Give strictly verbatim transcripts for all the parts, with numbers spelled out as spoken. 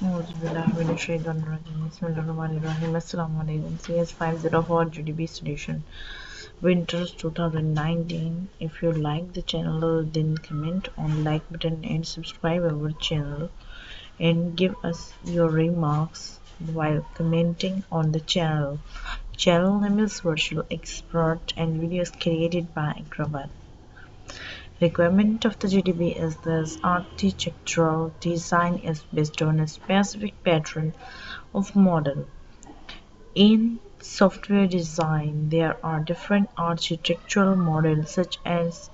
C S five oh four G D B solution, winters twenty nineteen. If you like the channel, then comment on like button and subscribe our channel, and give us your remarks while commenting on the channel. Channel name is Virtual Expert and videos created by Akrabat. Requirement of the G D B is this: architectural design is based on a specific pattern of model. In software design, there are different architectural models such as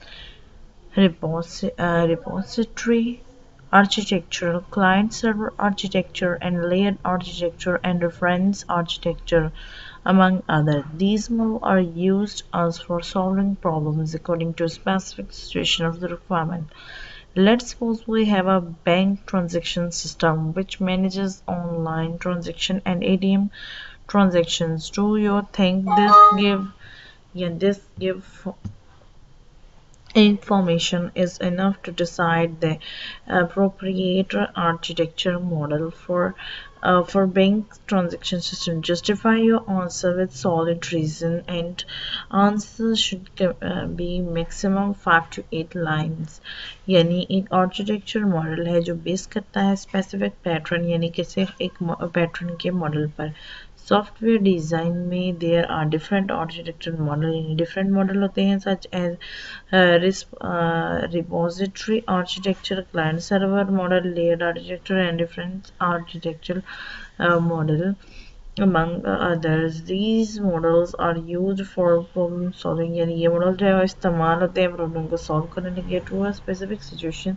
repository architecture, client server architecture, and layered architecture and reference architecture, among others. These models are used as for solving problems according to a specific situation of the requirement. Let's suppose we have a bank transaction system which manages online transaction and A T M transactions. Do you think this give yeah this give information is enough to decide the appropriate architecture model for uh, for bank transaction system? Justify your answer with solid reason, and answer should uh, be maximum five to eight lines. यानी एक architecture model है जो base करता है specific pattern, यानी कि सिर्फ एक pattern के model पर. Software design में there are different architecture model, different model होते हैं such as uh, ris uh, repository architecture, client server model, layered architecture, and different architectural uh, model, among others. These models are used for problem solving. यानी ये model जो है इस्तेमाल होते हैं problem को solve करने के लिए to a specific situation,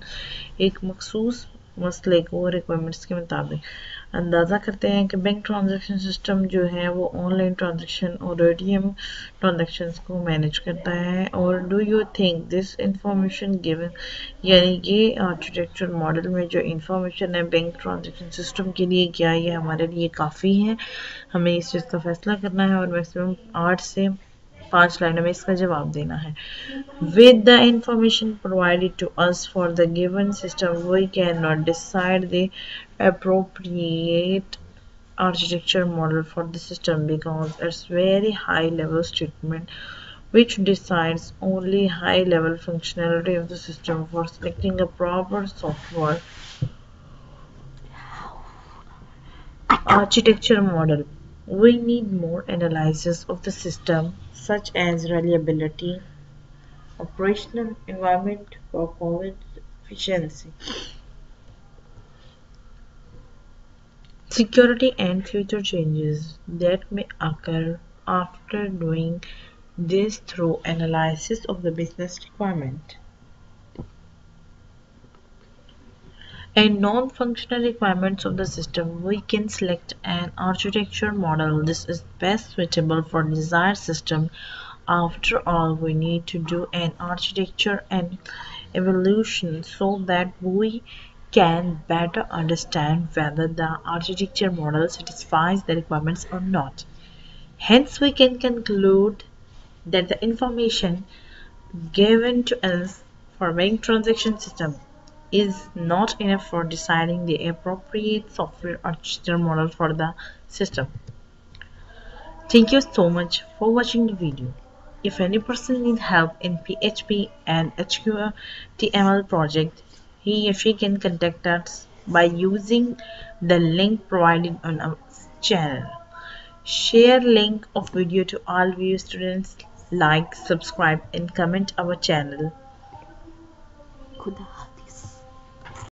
एक मखसूस मसले को requirements के मुताबिक. अंदाज़ा करते हैं कि बैंक ट्रांजैक्शन सिस्टम जो है वो ऑनलाइन ट्रांजैक्शन और एटीएम ट्रांजैक्शंस को मैनेज करता है. और do you think this information given, यानी ये आर्किटेक्चर मॉडल में जो इंफॉर्मेशन है बैंक ट्रांजैक्शन सिस्टम के लिए, क्या ये हमारे लिए काफ़ी है? हमें इस चीज़ का फैसला करना है और मैक्सिमम आठ से पाँच लाइनों में इसका जवाब देना है. With the information provided to us for the given system, we cannot decide the appropriate architecture model for the system because it's very high level statement which decides only high level functionality of the system. For selecting a proper software architecture model, we need more analysis of the system such as reliability, operational environment, performance, efficiency, security, and future changes that may occur. After doing this through analysis of the business requirement and non-functional requirements of the system, we can select an architecture model. This is best suitable for desired system. After all, we need to do an architecture and evolution so that we can better understand whether the architecture model satisfies the requirements or not. Hence, we can conclude that the information given to us for bank transaction system is not enough for deciding the appropriate software architecture model for the system. Thank you so much for watching the video. If any person needs help in P H P and H T M L project, he or she can contact us by using the link provided on our channel. Share link of video to all of you students. Like, subscribe, and comment our channel. Good.